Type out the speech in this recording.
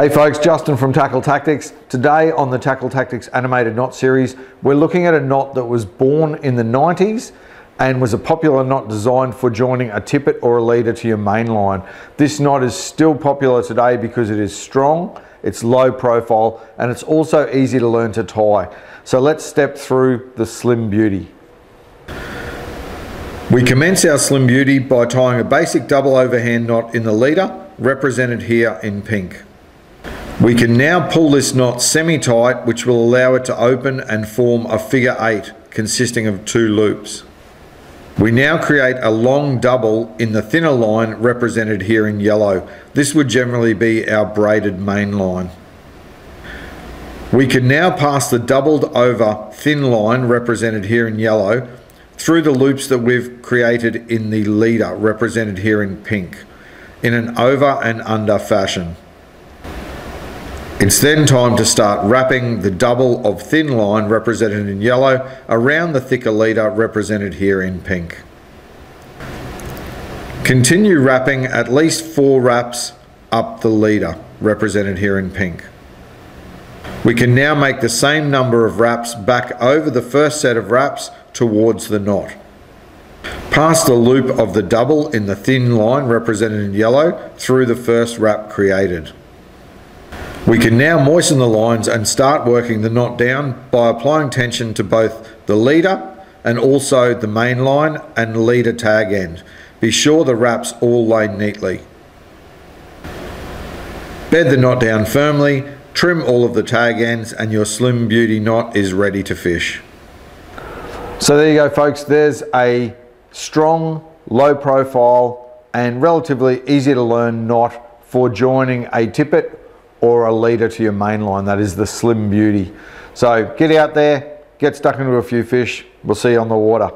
Hey folks, Justin from Tackle Tactics. Today on the Tackle Tactics Animated Knot series, we're looking at a knot that was born in the 90s and was a popular knot designed for joining a tippet or a leader to your main line. This knot is still popular today because it is strong, it's low profile, and it's also easy to learn to tie. So let's step through the Slim Beauty. We commence our Slim Beauty by tying a basic double overhand knot in the leader, represented here in pink. We can now pull this knot semi-tight, which will allow it to open and form a figure eight consisting of two loops. We now create a long double in the thinner line represented here in yellow. This would generally be our braided main line. We can now pass the doubled over thin line represented here in yellow through the loops that we've created in the leader represented here in pink in an over and under fashion. It's then time to start wrapping the double of thin line represented in yellow around the thicker leader represented here in pink. Continue wrapping at least four wraps up the leader represented here in pink. We can now make the same number of wraps back over the first set of wraps towards the knot. Pass the loop of the double in the thin line represented in yellow through the first wrap created. We can now moisten the lines and start working the knot down by applying tension to both the leader and also the main line and leader tag end. Be sure the wraps all lay neatly. Bed the knot down firmly, trim all of the tag ends, and your Slim Beauty knot is ready to fish. So there you go folks, there's a strong, low profile and relatively easy to learn knot for joining a tippet or a leader to your main line. That is the Slim Beauty. So get out there, get stuck into a few fish. We'll see you on the water.